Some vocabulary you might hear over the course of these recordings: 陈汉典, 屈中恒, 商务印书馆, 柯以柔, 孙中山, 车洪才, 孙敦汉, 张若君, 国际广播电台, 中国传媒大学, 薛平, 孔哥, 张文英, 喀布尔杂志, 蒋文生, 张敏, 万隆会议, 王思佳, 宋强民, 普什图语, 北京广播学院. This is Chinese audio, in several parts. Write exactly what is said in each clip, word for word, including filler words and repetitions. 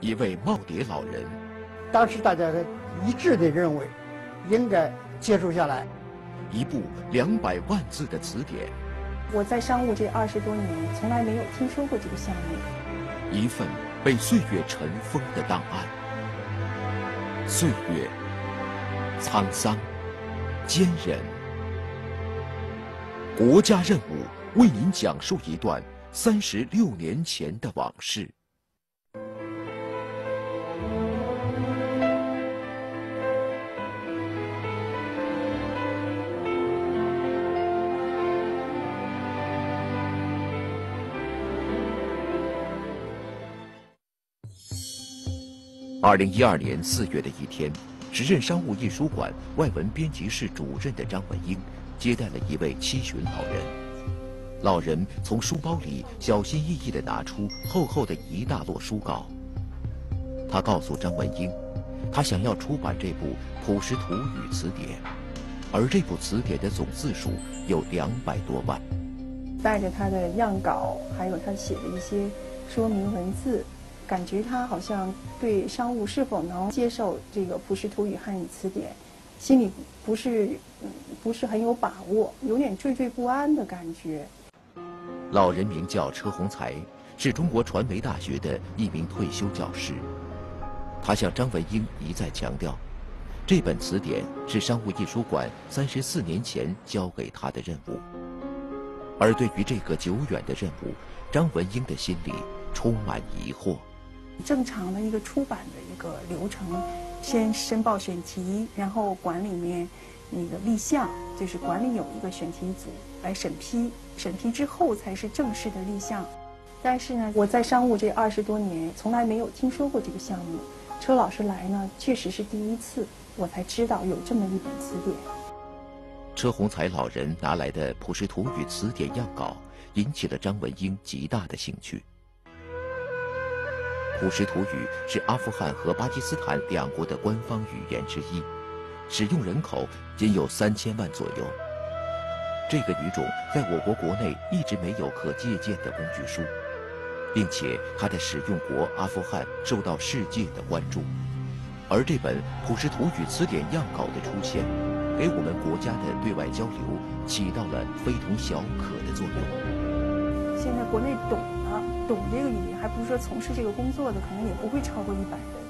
一位耄耋老人。当时大家一致地认为，应该接触下来。一部两百万字的词典。我在商务这二十多年，从来没有听说过这个项目。一份被岁月尘封的档案。岁月沧桑，坚韧。国家任务为您讲述一段三十六年前的往事。二零一二年四月的一天，时任商务印书馆外文编辑室主任的张文英接待了一位七旬老人。老人从书包里小心翼翼地拿出厚厚的一大摞书稿。他告诉张文英，他想要出版这部普什图语词典，而这部词典的总字数有两百多万。带着他的样稿，还有他写的一些说明文字。感觉他好像对商务是否能接受这个普什图语汉语词典，心里不是不是很有把握，有点惴惴不安的感觉。老人名叫车洪才，是中国传媒大学的一名退休教师。他向张文英一再强调，这本词典是商务印书馆三十四年前交给他的任务。而对于这个久远的任务，张文英的心里充满疑惑。正常的一个出版的一个流程，先申报选题，然后馆里面那个立项，就是馆里有一个选题组来审批，审批之后才是正式的立项。但是呢，我在商务这二十多年，从来没有听说过这个项目。车老师来呢，确实是第一次，我才知道有这么一本词典。车洪才老人拿来的普什图语词典样稿，引起了张文英极大的兴趣。普什图语是阿富汗和巴基斯坦两国的官方语言之一，使用人口仅有三千万左右。这个语种在我国国内一直没有可借鉴的工具书，并且它的使用国阿富汗受到世界的关注。而这本普什图语词典样稿的出现，给我们国家的对外交流起到了非同小可的作用。现在国内懂了。懂这个语言，还不是说从事这个工作的，可能也不会超过一百人。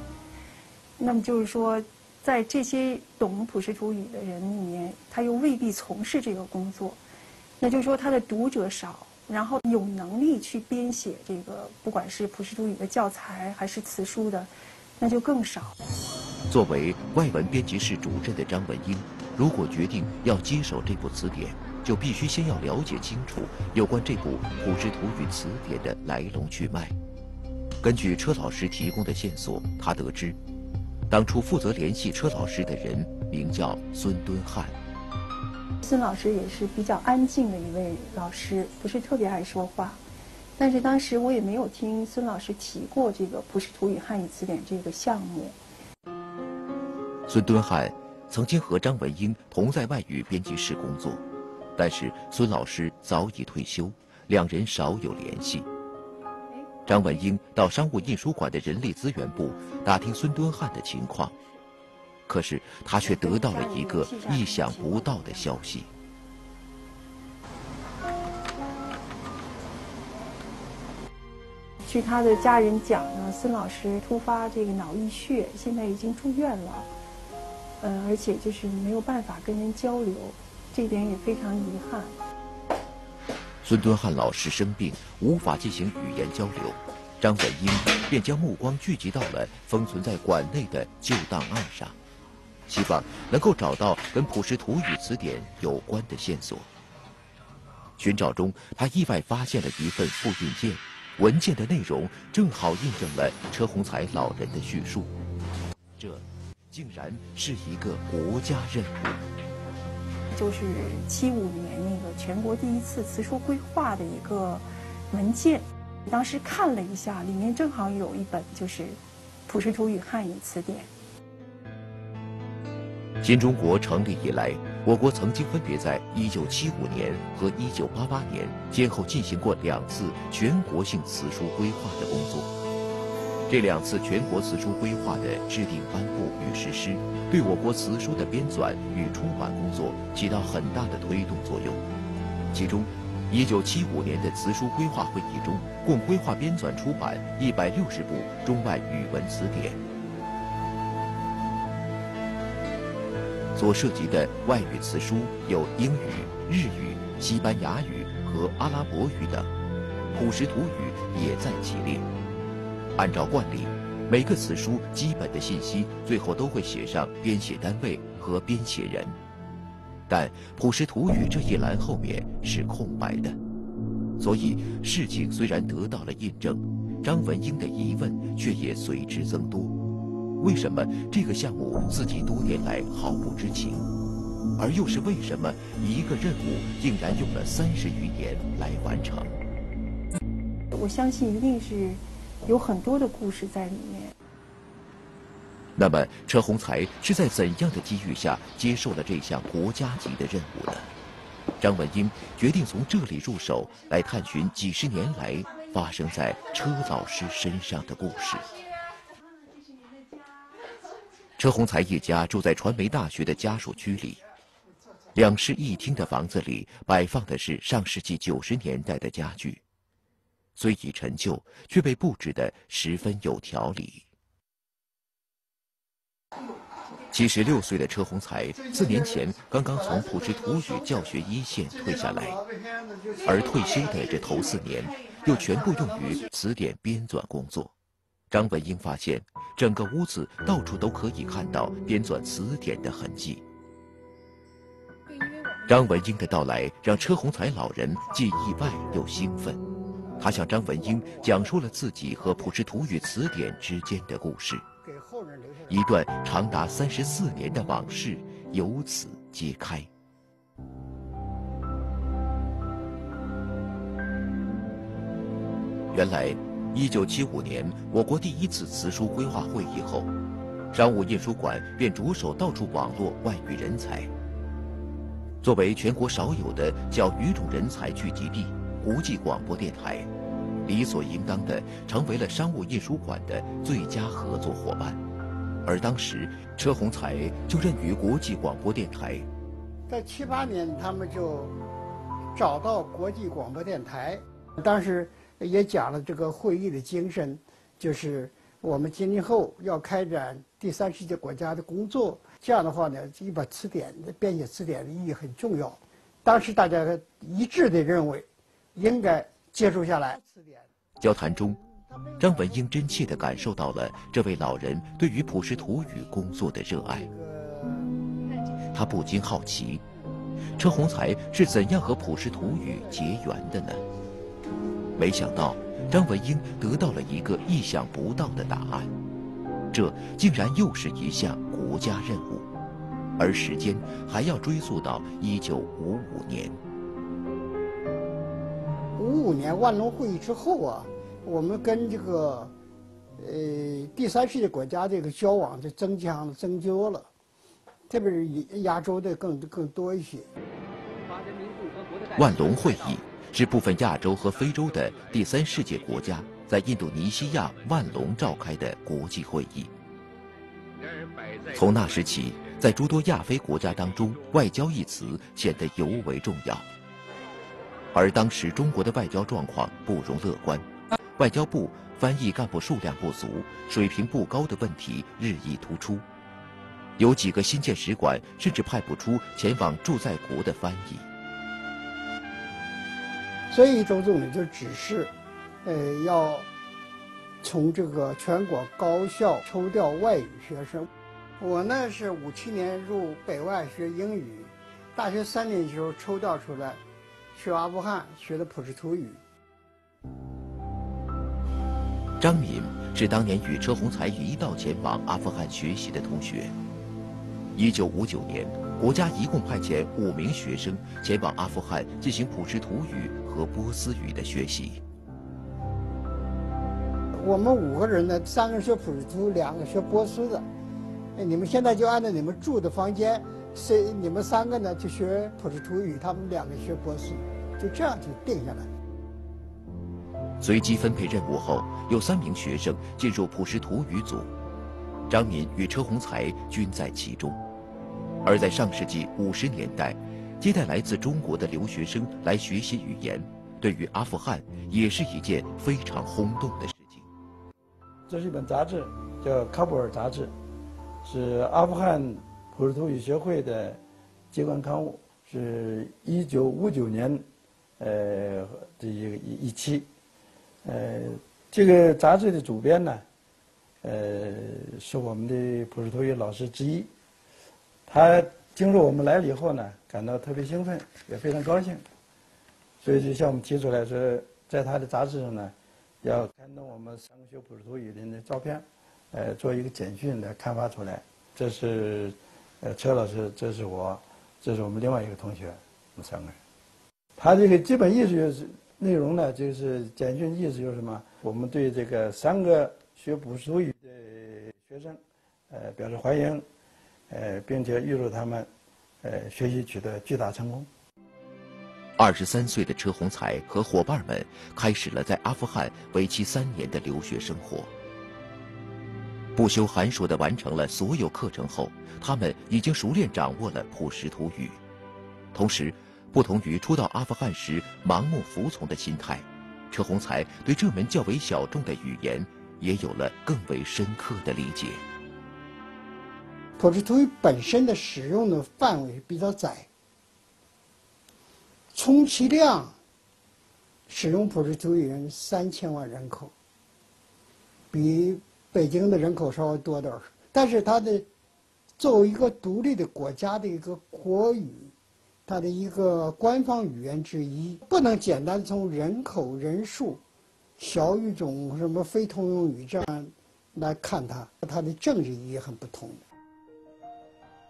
那么就是说，在这些懂普什图语的人里面，他又未必从事这个工作，那就是说他的读者少，然后有能力去编写这个，不管是普什图语的教材还是词书的，那就更少。作为外文编辑室主任的张文英，如果决定要接手这部词典，就必须先要了解清楚有关这部普什图语词典的来龙去脉。根据车老师提供的线索，他得知，当初负责联系车老师的人名叫孙敦汉。孙老师也是比较安静的一位老师，不是特别爱说话。但是当时我也没有听孙老师提过这个普什图语汉语词典这个项目。孙敦汉曾经和张文英同在外语编辑室工作。但是孙老师早已退休，两人少有联系。张文英到商务印书馆的人力资源部打听孙敦汉的情况，可是他却得到了一个意想不到的消息。据他的家人讲呢，孙老师突发这个脑溢血，现在已经住院了，嗯、呃，而且就是没有办法跟人交流。这点也非常遗憾。孙敦汉老师生病，无法进行语言交流，张文英便将目光聚集到了封存在馆内的旧档案上，希望能够找到跟普什图语词典有关的线索。寻找中，他意外发现了一份复印件，文件的内容正好印证了车洪才老人的叙述，这竟然是一个国家任务。就是七五年那个全国第一次词书规划的一个文件，当时看了一下，里面正好有一本就是《普什图语汉语词典》。新中国成立以来，我国曾经分别在一九七五年和一九八八年先后进行过两次全国性词书规划的工作。这两次全国词书规划的制定、颁布与实施，对我国词书的编纂与出版工作起到很大的推动作用。其中，一九七五年的词书规划会议中，共规划编纂出版一百六十部中外语文词典。所涉及的外语词书有英语、日语、西班牙语和阿拉伯语等，普什图语也在其列。 按照惯例，每个词书基本的信息最后都会写上编写单位和编写人，但普什图语这一栏后面是空白的，所以事情虽然得到了印证，张文英的疑问却也随之增多：为什么这个项目自己多年来毫不知情？而又是为什么一个任务竟然用了三十余年来完成？我相信一定是 有很多的故事在里面。那么，车洪才是在怎样的机遇下接受了这项国家级的任务呢？张文英决定从这里入手，来探寻几十年来发生在车老师身上的故事。车洪才一家住在传媒大学的家属区里，两室一厅的房子里摆放的是上世纪九十年代的家具。 虽已陈旧，却被布置得十分有条理。七十六岁的车洪才，四年前刚刚从普什图语教学一线退下来，而退休的这头四年，又全部用于词典编纂工作。张文英发现，整个屋子到处都可以看到编纂词典的痕迹。 张文英的到来让车洪才老人既意外又兴奋，他向张文英讲述了自己和普什图语词典之间的故事，一段长达三十四年的往事由此揭开。原来，一九七五年我国第一次词书规划会议后，商务印书馆便着手到处网络外语人才。 作为全国少有的小语种人才聚集地，国际广播电台理所应当地成为了商务印书馆的最佳合作伙伴。而当时，车洪才就任于国际广播电台。在七八年，他们就找到国际广播电台，当时也讲了这个会议的精神，就是我们今年后要开展第三世界国家的工作。 这样的话呢，一本词典编写词典的意义很重要。当时大家一致的认为，应该接触下来。交谈中，张文英真切地感受到了这位老人对于普什图语工作的热爱。他不禁好奇，车洪才是怎样和普什图语结缘的呢？没想到，张文英得到了一个意想不到的答案。 这竟然又是一项国家任务，而时间还要追溯到一九五五年。五五年万隆会议之后啊，我们跟这个呃第三世界国家这个交往就增强了、增多了，特别是亚洲的更更多一些。万隆会议是部分亚洲和非洲的第三世界国家 在印度尼西亚万隆召开的国际会议。从那时起，在诸多亚非国家当中，外交一词显得尤为重要。而当时中国的外交状况不容乐观，外交部翻译干部数量不足，水平不高的问题日益突出。有几个新建使馆甚至派不出前往驻在国的翻译。所以，周总理就指示， 呃，要从这个全国高校抽调外语学生。我呢是五七年入北外学英语，大学三年级时候抽调出来，去阿富汗学的普什图语。张敏是当年与车洪才一道前往阿富汗学习的同学。一九五九年，国家一共派遣五名学生前往阿富汗进行普什图语和波斯语的学习。 我们五个人呢，三个人学普什图，两个学波斯的。你们现在就按照你们住的房间，谁你们三个呢就学普什图语，他们两个学波斯，就这样就定下来。随机分配任务后，有三名学生进入普什图语组，张敏与车洪才均在其中。而在上世纪五十年代，接待来自中国的留学生来学习语言，对于阿富汗也是一件非常轰动的事情。这是一本杂志，叫《喀布尔杂志》，是阿富汗普什图语学会的机关刊物，是一九五九年，呃的一个一期。 呃，这个杂志的主编呢，呃，是我们的普什图语老师之一。他听说我们来了以后呢，感到特别兴奋，也非常高兴，所以就向我们提出来说，在他的杂志上呢，要刊登我们三个学普什图语人的照片，呃，做一个简讯来刊发出来。这是呃车老师，这是我，这是我们另外一个同学，我们三个人。他这个基本意思就是。 内容呢，就是简讯意思就是什么？我们对这个三个学普什图语的学生，呃，表示欢迎，呃，并且预祝他们，呃，学习取得巨大成功。二十三岁的车洪才和伙伴们开始了在阿富汗为期三年的留学生活。不修寒暑地完成了所有课程后，他们已经熟练掌握了普什图语，同时。 不同于初到阿富汗时盲目服从的心态，车洪才对这门较为小众的语言也有了更为深刻的理解。普什图语本身的使用的范围比较窄，充其量使用普什图语人三千万人口，比北京的人口稍微多点儿，但是它的作为一个独立的国家的一个国语。 它的一个官方语言之一，不能简单从人口人数、小语种什么非通用语这样来看它，它的政治意义很不同。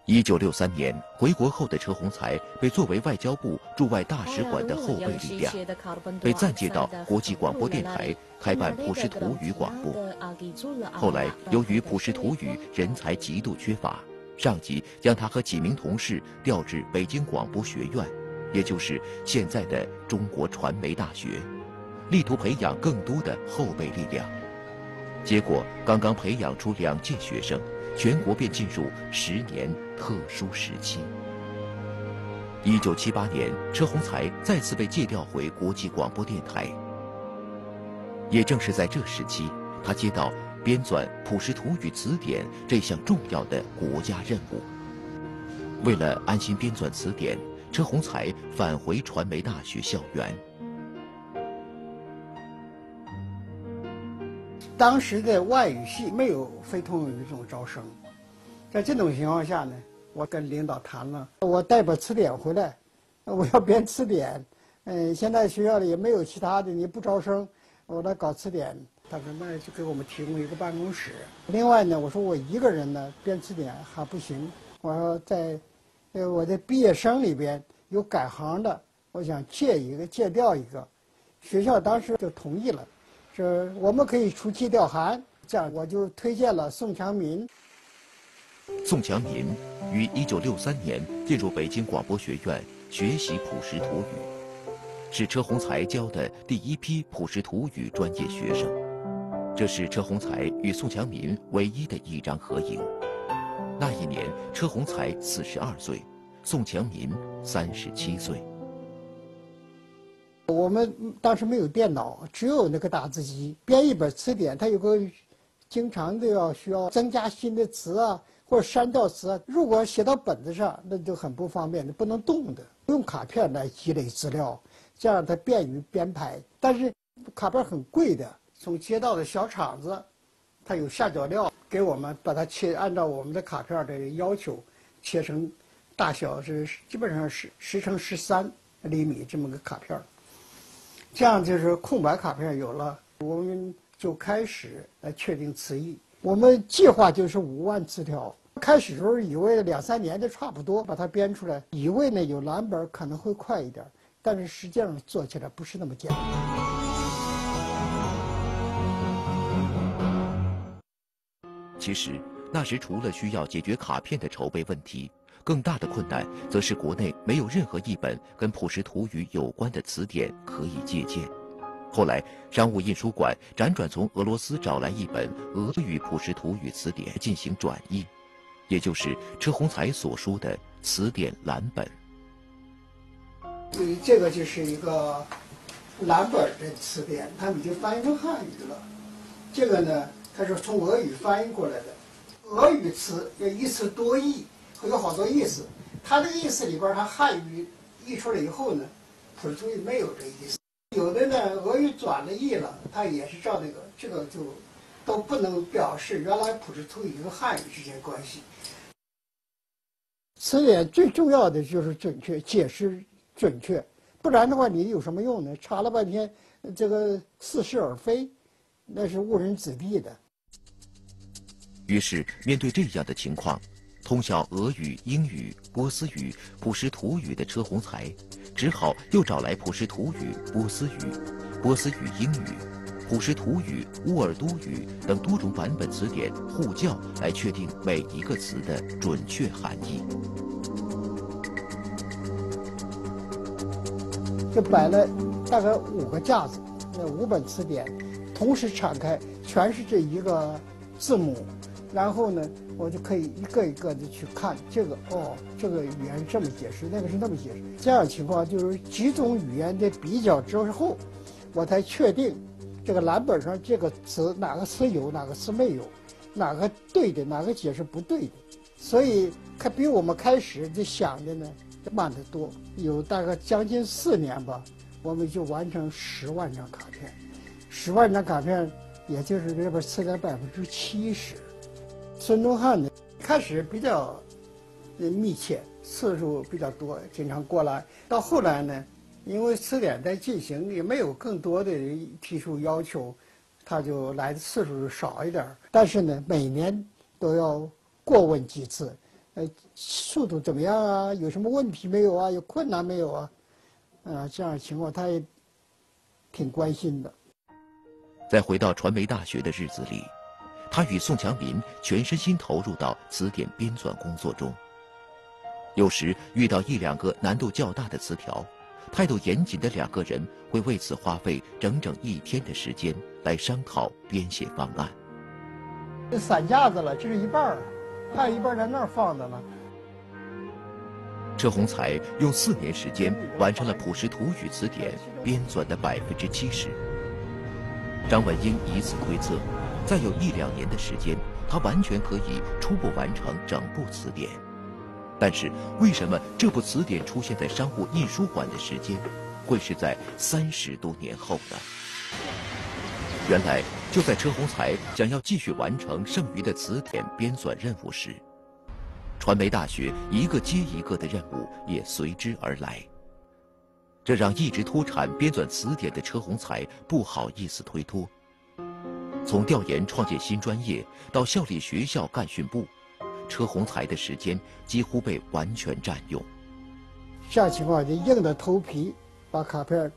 一九六三年回国后的车洪才被作为外交部驻外大使馆的后备力量，被暂借到国际广播电台开办普什图语广播。后来由于普什图语人才极度缺乏。 上级将他和几名同事调至北京广播学院，也就是现在的中国传媒大学，力图培养更多的后备力量。结果，刚刚培养出两届学生，全国便进入十年特殊时期。一九七八年，车洪才再次被借调回国际广播电台。也正是在这时期，他接到。 编纂《普什图语词典》这项重要的国家任务。为了安心编纂词典，车洪才返回传媒大学校园。当时的外语系没有非通用语种招生，在这种情况下呢，我跟领导谈了，我带本词典回来，我要编词典。嗯、呃，现在学校里也没有其他的，你不招生，我来搞词典。 他说：“那就给我们提供一个办公室。另外呢，我说我一个人呢编词典还不行。我说在，呃，我的毕业生里边有改行的，我想借一个借调一个。学校当时就同意了，说我们可以出借调函。这样我就推荐了宋强民。宋强民于一九六三年进入北京广播学院学习普什图语，是车洪才教的第一批普什图语专业学生。” 这是车洪才与宋强民唯一的一张合影。那一年，车洪才四十二岁，宋强民三十七岁。我们当时没有电脑，只有那个打字机。编一本词典，它有个经常都要需要增加新的词啊，或者删掉词啊。如果写到本子上，那就很不方便，那不能动的。用卡片来积累资料，这样它便于编排。但是卡片很贵的。 从街道的小厂子，它有下脚料，给我们把它切，按照我们的卡片的要求，切成大小是基本上是十乘十三厘米这么个卡片。这样就是空白卡片有了，我们就开始来确定词义。我们计划就是五万词条，开始时候以为两三年就差不多把它编出来，以为呢有蓝本可能会快一点，但是实际上做起来不是那么简单。 其实，那时除了需要解决卡片的筹备问题，更大的困难则是国内没有任何一本跟普什图语有关的词典可以借鉴。后来，商务印书馆辗转从俄罗斯找来一本俄语普什图语词典进行转译，也就是车洪才所书的词典蓝本。这个就是一个蓝本的词典，他们已经翻译成汉语了。这个呢，它是从俄语翻译过来的。俄语词要一词多义，会有好多意思。它这个意思里边，它汉语译出来以后呢，普什图语没有这个意思。 有的呢，俄语转了译了，它也是照那个，这个就都不能表示原来普什图语和汉语之间关系。词典最重要的就是准确，解释准确，不然的话你有什么用呢？查了半天，这个似是而非，那是误人子弟的。于是，面对这样的情况，通晓俄语、英语、波斯语、普什图语的车洪才。 只好又找来普什图语、波斯语、波斯语英语、普什图语、乌尔都语等多种版本词典互校，来确定每一个词的准确含义。就摆了大概五个架子，那五本词典同时敞开，全是这一个字母，然后呢，我就可以一个一个的去看这个哦。 这个语言是这么解释，那个是那么解释。这样情况就是几种语言的比较之后，我才确定这个蓝本上这个词哪个词有，哪个词没有，哪个对的，哪个解释不对的。所以，开比我们开始就想的呢慢得多。有大概将近四年吧，我们就完成十万张卡片，十万张卡片，也就是这本词典百分之七十。孙中汉呢，开始比较。 密切次数比较多，经常过来。到后来呢，因为词典在进行，也没有更多的人提出要求，他就来的次数少一点。但是呢，每年都要过问几次，呃，速度怎么样啊？有什么问题没有啊？有困难没有啊？啊、呃，这样的情况他也挺关心的。再回到传媒大学的日子里，他与宋强林全身心投入到词典编纂工作中。 有时遇到一两个难度较大的词条，态度严谨的两个人会为此花费整整一天的时间来商讨编写方案。这散架子了，这是一半儿，还有一半在那儿放着呢。车洪才用四年时间完成了普什图语词典编纂的百分之七十。张文英以此推测，再有一两年的时间，他完全可以初步完成整部词典。 但是，为什么这部词典出现在商务印书馆的时间，会是在三十多年后呢？原来，就在车洪才想要继续完成剩余的词典编纂任务时，传媒大学一个接一个的任务也随之而来。这让一直脱产编纂词典的车洪才不好意思推脱。从调研创建新专业到校里学校干训部。 车洪才的时间几乎被完全占用，这样情况就硬着头皮把卡片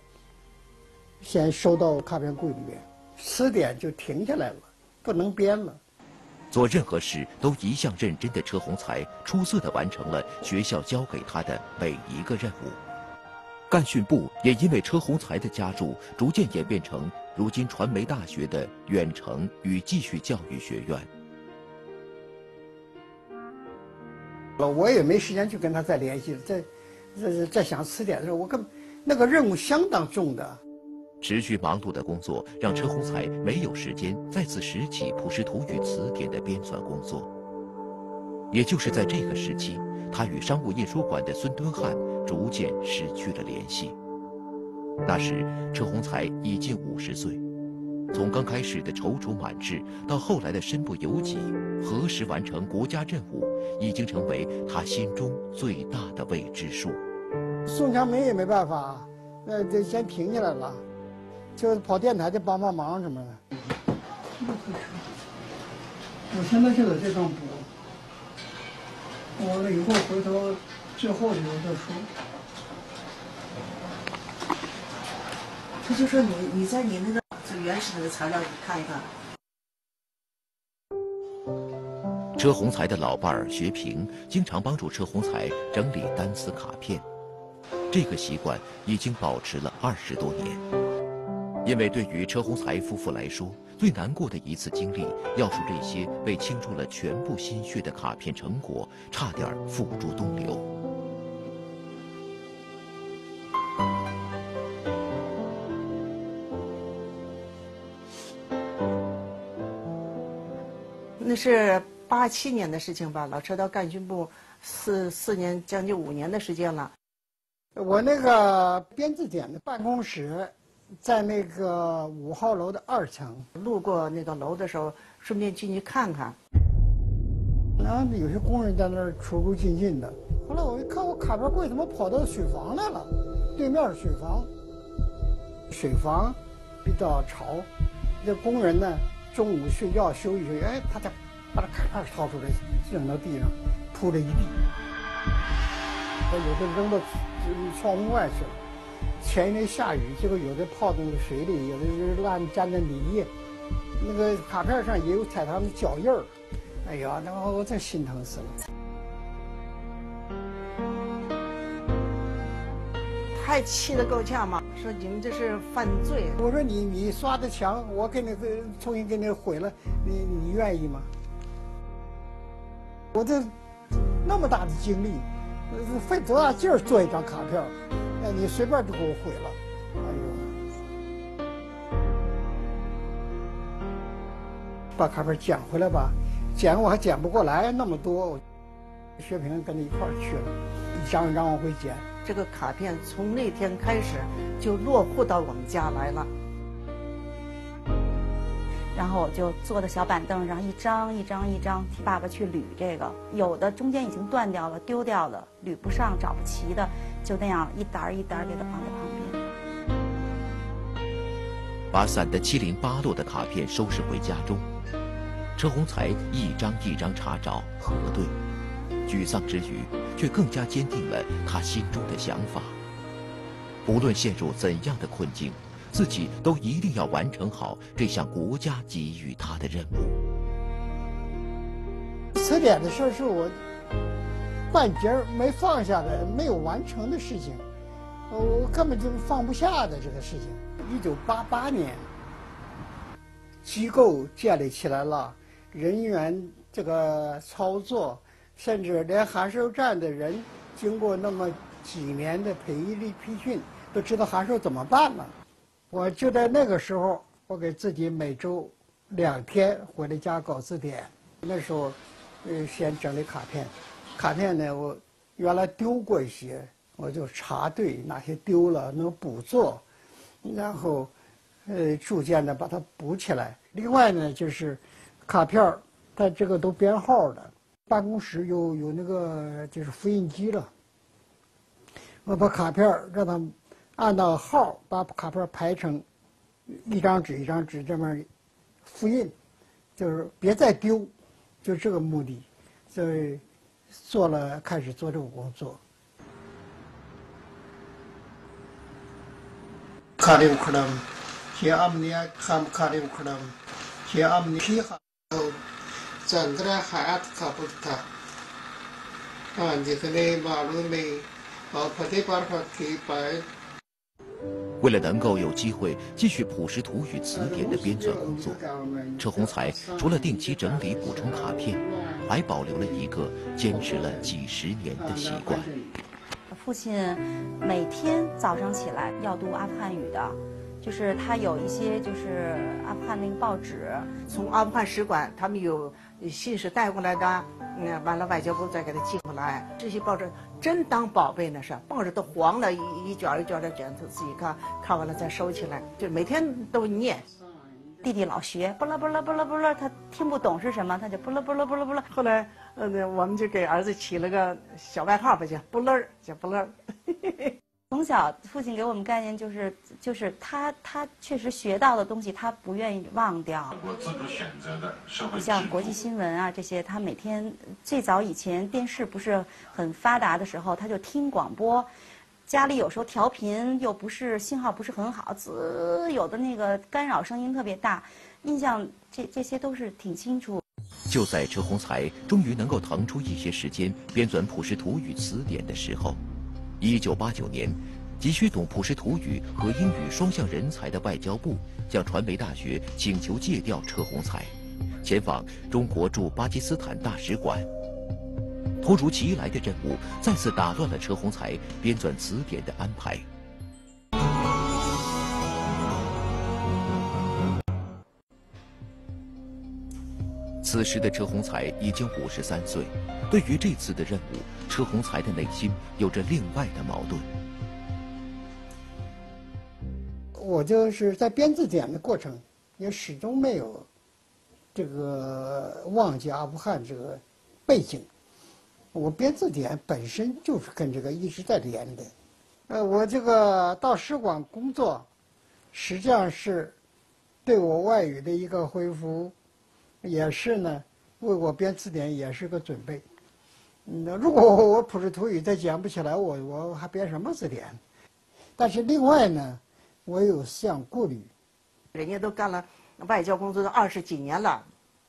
先收到卡片柜里面，词典就停下来了，不能编了。做任何事都一向认真的车洪才，出色地完成了学校交给他的每一个任务。干训部也因为车洪才的加入，逐渐演变成如今传媒大学的远程与继续教育学院。 我也没时间去跟他再联系了，在在在想词典的时候，我跟那个任务相当重的。持续忙碌的工作让车洪才没有时间再次拾起普什图语词典的编纂工作。也就是在这个时期，他与商务印书馆的孙敦汉逐渐失去了联系。那时，车洪才已近五十岁，从刚开始的踌躇满志到后来的身不由己，何时完成国家任务？ 已经成为他心中最大的未知数。宋强明也没办法，那就先停下来了，就是跑电台去帮帮忙什么的。我现在就在这上补，我以后回头最后的时候再说。他就说你你在你那个最原始那个材料里看一看。 车洪才的老伴儿学平经常帮助车洪才整理单词卡片，这个习惯已经保持了二十多年。因为对于车洪才夫妇来说，最难过的一次经历，要数这些被倾注了全部心血的卡片成果，差点付诸东流。 那是八七年的事情吧，老车到干训部四四年，将近五年的时间了。我那个编字典的办公室，在那个五号楼的二层。路过那个楼的时候，顺便进去看看。然后有些工人在那儿出入进进的。后来我一看，我卡片柜怎么跑到水房来了？对面是水房，水房比较潮。那工人呢？ 中午睡觉休息休息，哎，他再把这卡片掏出来，扔到地上，铺了一地。有的扔到窗户外去了。前一天下雨，结果有的泡到那个水里，有的是烂沾着泥液。那个卡片上也有踩他们的脚印儿。哎呀，那我真心疼死了。太气得够呛嘛！说你们这是犯罪。我说你你刷的墙，我给你重新给你毁了，你你愿意吗？我这那么大的精力，费多大劲儿做一张卡片，哎，你随便就给我毁了，哎呦！把卡片捡回来吧，捡我还捡不过来那么多。薛平跟着一块儿去了，一张一张往回捡。 这个卡片从那天开始就落户到我们家来了，然后我就坐在小板凳上，一张一张一张替爸爸去捋这个，有的中间已经断掉了、丢掉了、捋不上、找不齐的，就那样一沓一沓给它放在旁边。把散得七零八落的卡片收拾回家中，车洪才一张一张查找核对。 沮丧之余，却更加坚定了他心中的想法。无论陷入怎样的困境，自己都一定要完成好这项国家给予他的任务。词典的事是我半截没放下的、没有完成的事情，我根本就放不下的这个事情。一九八八年，机构建立起来了，人员这个操作。 甚至连函授站的人，经过那么几年的培力培训，都知道函授怎么办了。我就在那个时候，我给自己每周两天回来家搞字典。那时候，呃，先整理卡片，卡片呢，我原来丢过一些，我就查对哪些丢了，能补做，然后，呃，逐渐的把它补起来。另外呢，就是卡片，它这个都编号的。 办公室有有那个就是复印机了，我把卡片让他按照号把卡片排成一张纸一张纸这么复印，就是别再丢，就这个目的，所以做了开始做这个工作。卡里乌克兰，像阿姆尼亚卡卡里乌克兰，像阿姆尼皮哈。 चंद्रा हाथ कापुट था, हाँ जितने मालूम में और फतेह पर फतेह पर 为了能够有机会继续朴实土语词典的编纂工作，车洪才除了定期整理补充卡片，还保留了一个坚持了几十年的习惯。父亲每天早上起来要读阿富汗语的。 就是他有一些就是阿富汗那个报纸，从阿富汗使馆他们有信使带过来的，嗯，完了外交部再给他寄过来。这些报纸真当宝贝那是，报纸都黄了，一一卷一卷的卷，他自己看看完了再收起来，就每天都念。弟弟老学，不啦不啦不啦不啦，他听不懂是什么，他就不啦不啦不啦不啦。后来，呃，我们就给儿子起了个小外号吧，叫不啦，叫不啦。从小，父亲给我们概念就是，就是他他确实学到的东西，他不愿意忘掉。我自主选择的社会，像国际新闻啊这些，他每天最早以前电视不是很发达的时候，他就听广播。家里有时候调频又不是信号不是很好，滋有的那个干扰声音特别大，印象这这些都是挺清楚。 就在车洪才终于能够腾出一些时间编纂《普什图语词典》的时候。 一九八九年，急需懂普什图语和英语双向人才的外交部向传媒大学请求借调车鸿才，前往中国驻巴基斯坦大使馆。突如其来的任务再次打乱了车鸿才编纂词典的安排。 此时的车鸿才已经五十三岁，对于这次的任务，车鸿才的内心有着另外的矛盾。我就是在编字典的过程，也始终没有这个忘记阿富汗这个背景。我编字典本身就是跟这个一直在连的。呃，我这个到使馆工作，实际上是对我外语的一个恢复。 也是呢，为我编词典也是个准备。嗯，如果我普什图语再讲不起来，我我还编什么词典？但是另外呢，我有思想顾虑。人家都干了外交工作都二十几年了，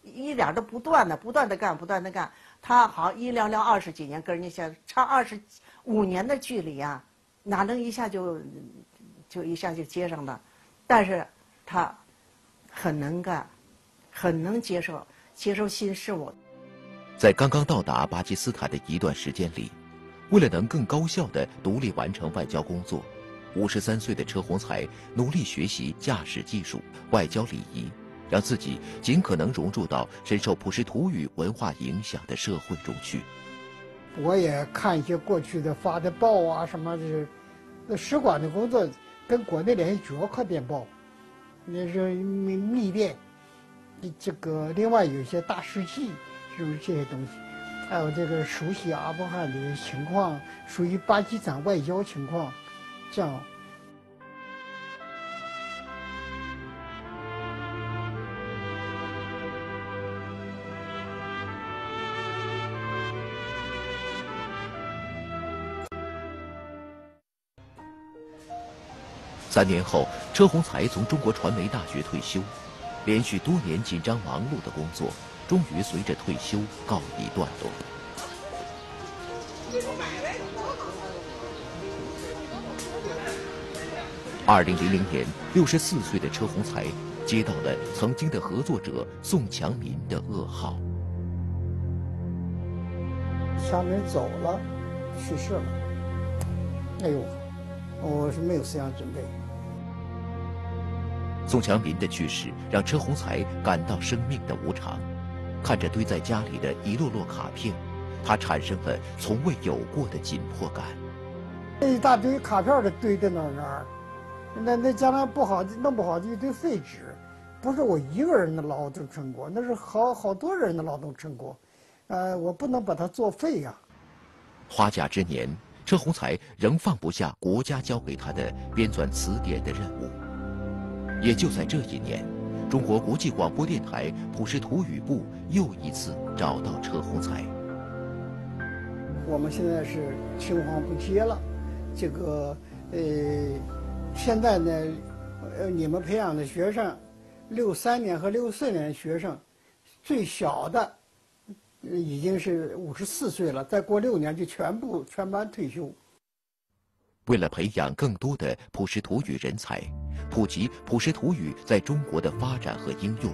一点都不断的、不断的干、不断的干。他好一寥寥二十几年，跟人家相差二十五年的距离啊，哪能一下就就一下就接上了？但是他很能干。 很能接受接受新事物。在刚刚到达巴基斯坦的一段时间里，为了能更高效地独立完成外交工作，五十三岁的车鸿才努力学习驾驶技术、外交礼仪，让自己尽可能融入到深受普什图语文化影响的社会中去。我也看一些过去的发的报啊，什么的，使馆的工作跟国内联系主要靠电报，那是密密电。 这个另外有一些大事记，就是这些东西，还有这个熟悉阿富汗的情况，熟悉巴基斯坦外交情况，这样。三年后，车鸿才从中国传媒大学退休。 连续多年紧张忙碌的工作，终于随着退休告一段落。二零零零年，六十四岁的车鸿才接到了曾经的合作者宋强民的噩耗。强民走了，去世了。哎呦，我是没有思想准备。 宋强民的去世让车鸿才感到生命的无常，看着堆在家里的一摞摞卡片，他产生了从未有过的紧迫感。那一大堆卡片儿堆在那儿那儿，那那将来不好弄不好就一堆废纸，不是我一个人的劳动成果，那是好好多人的劳动成果，呃，我不能把它作废呀、啊。花甲之年，车鸿才仍放不下国家交给他的编纂词典的任务。 也就在这一年，中国国际广播电台普什图语部又一次找到车鸿才。我们现在是青黄不接了，这个呃，现在呢，呃，你们培养的学生，六三年和六四年的学生，最小的已经是五十四岁了，再过六年就全部全班退休。 为了培养更多的普什图语人才，普及普什图语在中国的发展和应用，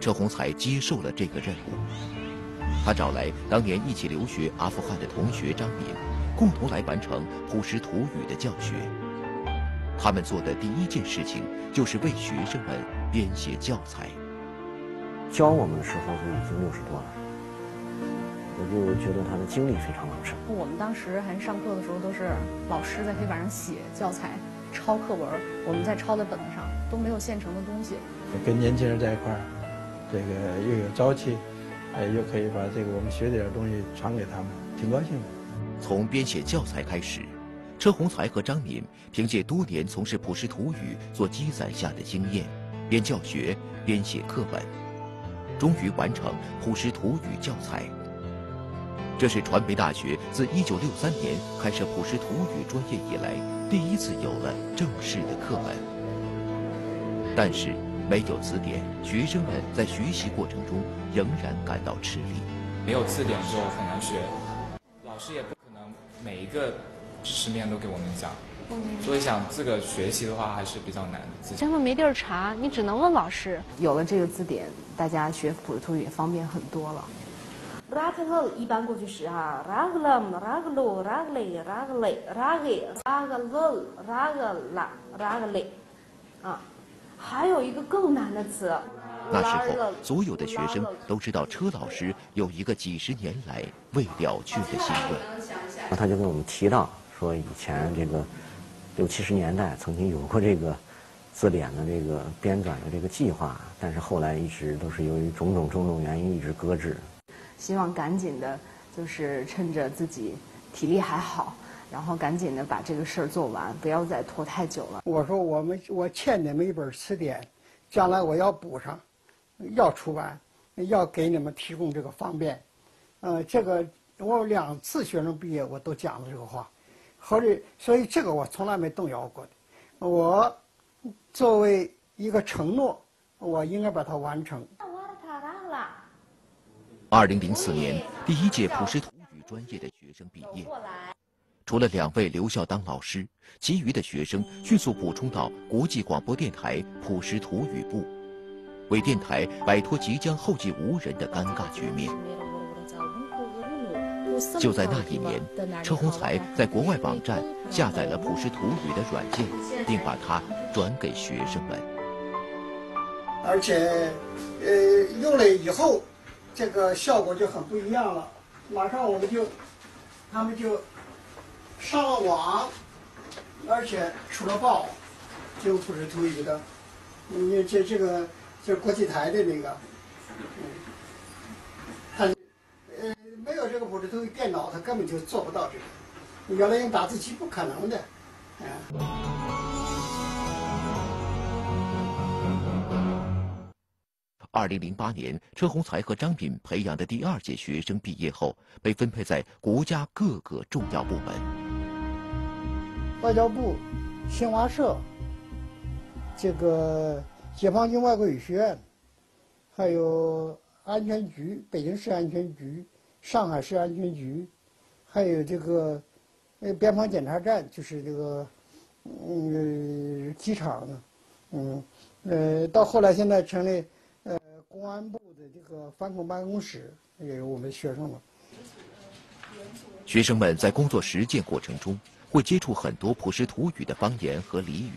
车鸿才接受了这个任务。他找来当年一起留学阿富汗的同学张敏，共同来完成普什图语的教学。他们做的第一件事情就是为学生们编写教材。教我们的时候已经六十多了。 我就觉得他的经历非常丰盛。我们当时还上课的时候，都是老师在黑板上写教材、抄课文，我们在抄在本子上，都没有现成的东西。跟年轻人在一块儿，这个又有朝气，呃，又可以把这个我们学点东西传给他们，挺高兴的。从编写教材开始，车鸿才和张敏凭借多年从事普什图语所积攒下的经验，编教学、编写课本，终于完成普什图语教材。 这是传媒大学自一九六三年开设普什图语专业以来，第一次有了正式的课本。但是没有词典，学生们在学习过程中仍然感到吃力。没有词典就很难学，老师也不可能每一个知识面都给我们讲，嗯，所以想自个学习的话还是比较难的。真的没地儿查，你只能问老师。有了这个字典，大家学普通语也方便很多了。拉克勒一般过去时哈，拉克勒、拉克鲁、拉克雷、拉克雷、拉给、拉克勒、拉克拉、拉克雷，啊，还有一个更难的词。 那时候，所有的学生都知道车老师有一个几十年来未了却的新闻。他就跟我们提到说，以前这个六七十年代曾经有过这个字典的这个编纂的这个计划，但是后来一直都是由于种种种种原因一直搁置。希望赶紧的，就是趁着自己体力还好，然后赶紧的把这个事儿做完，不要再拖太久了。我说我们我欠你们一本词典，将来我要补上。 要出版，要给你们提供这个方便，呃，这个我两次学生毕业我都讲了这个话，后来所以这个我从来没动摇过的。我作为一个承诺，我应该把它完成。二零零四年，第一届普什图语专业的学生毕业，除了两位留校当老师，其余的学生迅速补充到国际广播电台普什图语部。 为电台摆脱即将后继无人的尴尬局面。就在那一年，车洪才在国外网站下载了普什图语的软件，并把它转给学生们。而且，呃，用了以后，这个效果就很不一样了。马上我们就，他们就上了网，而且出了报，就普什图语的，你这这个。 就是国际台的那个，嗯，呃，没有这个普什图语电脑，他根本就做不到这个。原来用打字机不可能的，啊、嗯。二零零八年，车洪才和张敏培养的第二届学生毕业后，被分配在国家各个重要部门：外交部、新华社，这个。 解放军外国语学院，还有安全局，北京市安全局、上海市安全局，还有这个呃边防检查站，就是这个嗯机场的，嗯呃到后来现在成立呃公安部的这个反恐办公室，也有我们学生了。学生们在工作实践过程中会接触很多普什图语的方言和俚语。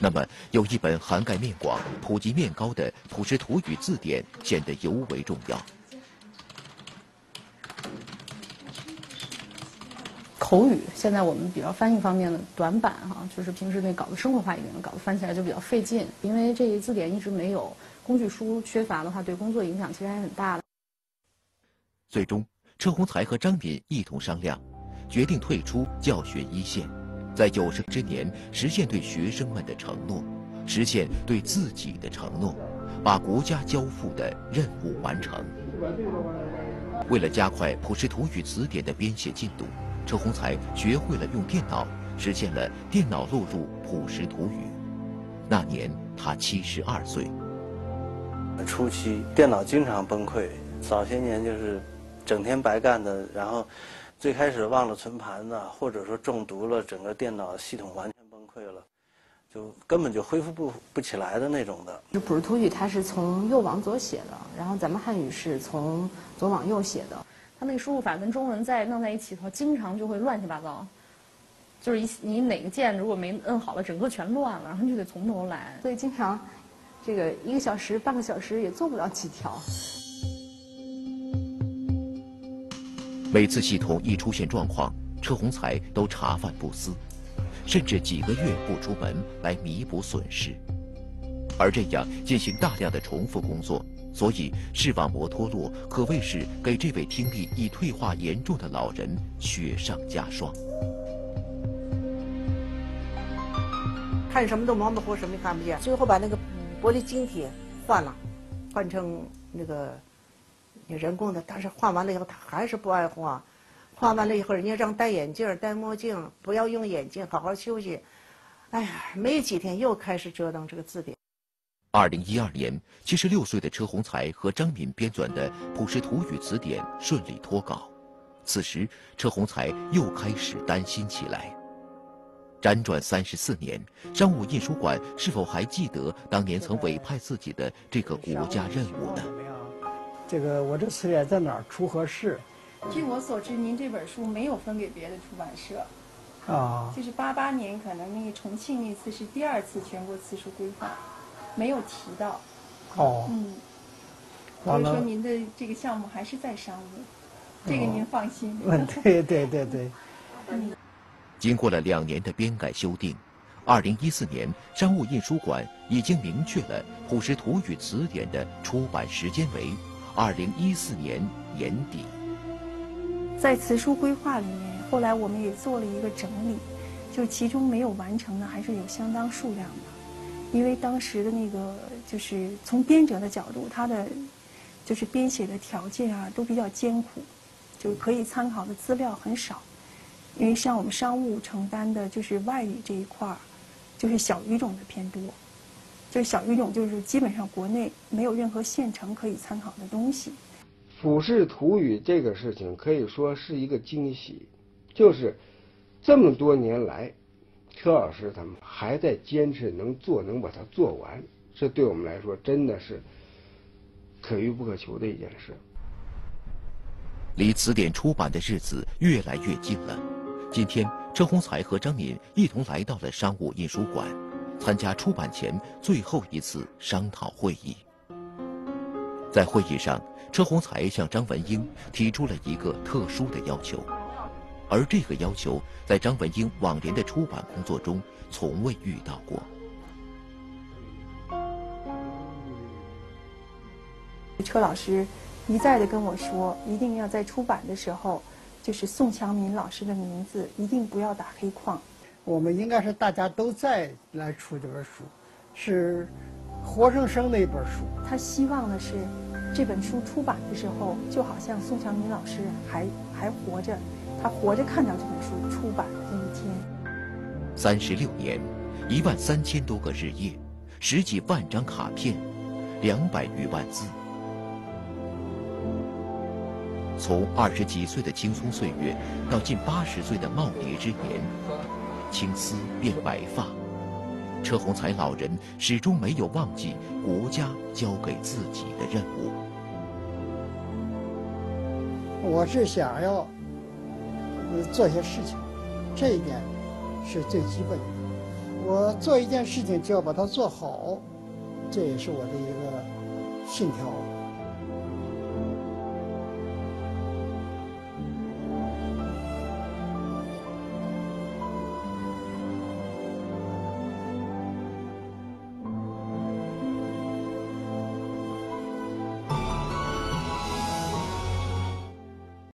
那么，有一本涵盖面广、普及面高的普什图语字典显得尤为重要。口语现在我们比较翻译方面的短板哈、啊，就是平时那搞得生活化一点的，搞得翻起来就比较费劲，因为这一字典一直没有，工具书缺乏的话，对工作影响其实还很大的。最终，车洪才和张敏一同商量，决定退出教学一线。 在有生之年，实现对学生们的承诺，实现对自己的承诺，把国家交付的任务完成。为了加快普什图语词典的编写进度，车洪才学会了用电脑，实现了电脑录入普什图语。那年他七十二岁。初期电脑经常崩溃，早些年就是整天白干的，然后。 最开始忘了存盘呢，或者说中毒了，整个电脑系统完全崩溃了，就根本就恢复不不起来的那种的。就普什图语它是从右往左写的，然后咱们汉语是从左往右写的，它那个输入法跟中文在弄在一起的话，经常就会乱七八糟，就是一你哪个键如果没摁好了，整个全乱了，然后你就得从头来。所以经常，这个一个小时、半个小时也做不了几条。 每次系统一出现状况，车洪才都茶饭不思，甚至几个月不出门来弥补损失。而这样进行大量的重复工作，所以视网膜脱落可谓是给这位听力已退化严重的老人雪上加霜。看什么都忙得活，什么也看不见。最后把那个玻璃晶体换了，换成那个。 你人工的，但是换完了以后他还是不爱换，换完了以后人家让戴眼镜、戴墨镜，不要用眼睛，好好休息。哎呀，没几天又开始折腾这个字典。二零一二年，七十六岁的车洪才和张敏编纂的《普什图语词典》顺利脱稿，此时车洪才又开始担心起来。辗转三十四年，商务印书馆是否还记得当年曾委派自己的这个国家任务呢？这个我这词典在哪儿出合适？据我所知，您这本书没有分给别的出版社。 啊，就是八八年，可能那个重庆那次是第二次全国词书规划，没有提到。哦，嗯，所以说您的这个项目还是在商务，这个您放心。嗯，对对对对。嗯，经过了两年的编改修订，二零一四年商务印书馆已经明确了《普什图语词典》的出版时间为二零一四年年底。在词书规划里面。 后来我们也做了一个整理，就其中没有完成的还是有相当数量的，因为当时的那个就是从编者的角度，他的就是编写的条件啊都比较艰苦，就可以参考的资料很少，因为像我们商务承担的就是外语这一块儿，就是小语种的偏多，就是小语种就是基本上国内没有任何现成可以参考的东西。普世图语这个事情可以说是一个惊喜。 就是这么多年来，车老师他们还在坚持能做，能把它做完，这对我们来说真的是可遇不可求的一件事。离词典出版的日子越来越近了。今天，车洪才和张敏一同来到了商务印书馆，参加出版前最后一次商讨会议。在会议上，车洪才向张文英提出了一个特殊的要求。 而这个要求在张文英往年的出版工作中从未遇到过。车老师一再的跟我说，一定要在出版的时候，就是宋强民老师的名字一定不要打黑框。我们应该是大家都在来出这本书，是活生生的一本书。他希望的是，这本书出版的时候，就好像宋强民老师还还活着。 他活着看到这本书出版的那一天，三十六年，一万三千多个日夜，十几万张卡片，两百余万字。从二十几岁的青葱岁月到近八十岁的耄耋之年，青丝变白发，车洪才老人始终没有忘记国家交给自己的任务。我是想要。 做些事情，这一点是最基本的。我做一件事情就要把它做好，这也是我的一个信条。